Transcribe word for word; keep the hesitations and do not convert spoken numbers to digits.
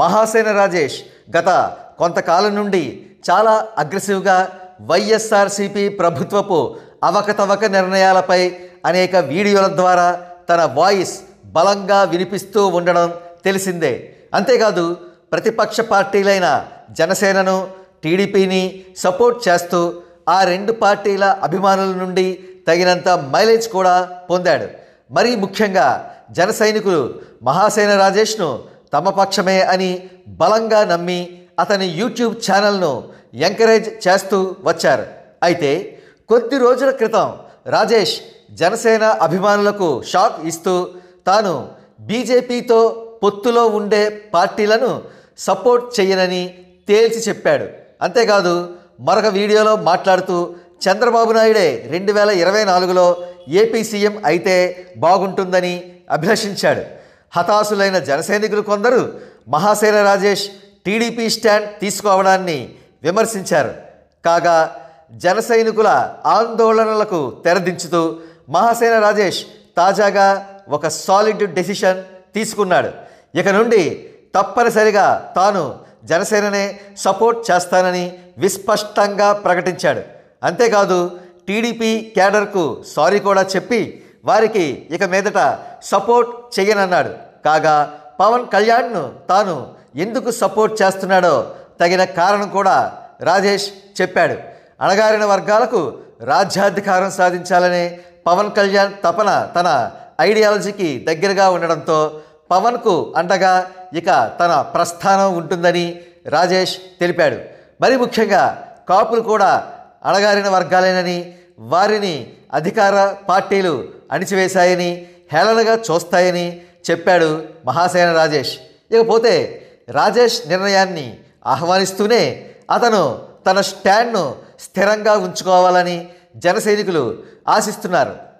మహాసేన రాజేష్ గత కొంతకాలం నుండి చాలా అగ్రెసివ్‌గా వైఎస్ఆర్సీపీ ప్రభుత్వపు అవకతవక నిర్ణయాలపై అనేక వీడియోల ద్వారా తన వాయిస్ బలంగా వినిపిస్తూ ఉండడం తెలిసిందే. అంతేకాదు ప్రతిపక్ష పార్టీలైన జనసేనను టీడీపీని సపోర్ట్ చేస్తూ ఆ రెండు పార్టీల అభిమానుల నుండి తగినంత మైలేజ్ కూడా పొందాడు. మరీ ముఖ్యంగా జన సైనికులు మహాసేన రాజేష్ను తమ పక్షమే అని బలంగా నమ్మి అతని యూట్యూబ్ ఛానల్ను ఎంకరేజ్ చేస్తూ వచ్చారు. అయితే కొద్ది రోజుల క్రితం రాజేష్ జనసేన అభిమానులకు షాక్ ఇస్తూ తాను బీజేపీతో పొత్తులో ఉండే పార్టీలను సపోర్ట్ చేయనని తేల్చి చెప్పాడు. అంతేకాదు మరొక వీడియోలో మాట్లాడుతూ చంద్రబాబు నాయుడే రెండు వేల ఇరవై నాలుగులో ఏపీ సీఎం అయితే బాగుంటుందని అభిలషించాడు. హతాశులైన జనసైనికులు కొందరు మహాసేన రాజేష్ టీడీపీ స్టాండ్ తీసుకోవడాన్ని విమర్శించారు. కాగా జనసైనికుల ఆందోళనలకు తెరదించుతూ మహాసేన రాజేష్ తాజాగా ఒక సాలిడ్ డెసిషన్ తీసుకున్నాడు. ఇక నుండి తప్పనిసరిగా తాను జనసేననే సపోర్ట్ చేస్తానని విస్పష్టంగా ప్రకటించాడు. అంతేకాదు టీడీపీ క్యాడర్కు సారీ కూడా చెప్పి వారికి ఇక మీదట సపోర్ట్ చేయనన్నాడు. కాగా పవన్ కళ్యాణ్ను తాను ఎందుకు సపోర్ట్ చేస్తున్నాడో తగిన కారణం కూడా రాజేష్ చెప్పాడు. అణగారిన వర్గాలకు రాజ్యాధికారం సాధించాలనే పవన్ కళ్యాణ్ తపన తన ఐడియాలజీకి దగ్గరగా ఉండడంతో పవన్కు అండగా ఇక తన ప్రస్థానం ఉంటుందని రాజేష్ తెలిపాడు. మరి ముఖ్యంగా కాపులు కూడా అణగారిన వర్గాలేనని, వారిని అధికార పార్టీలు అణిచివేశాయని, హేళనగా చూస్తాయని చెప్పాడు మహాసేన రాజేష్. ఇకపోతే రాజేష్ నిర్ణయాన్ని ఆహ్వానిస్తూనే అతను తన స్టాండ్ను స్థిరంగా ఉంచుకోవాలని జనసైనికులు ఆశిస్తున్నారు.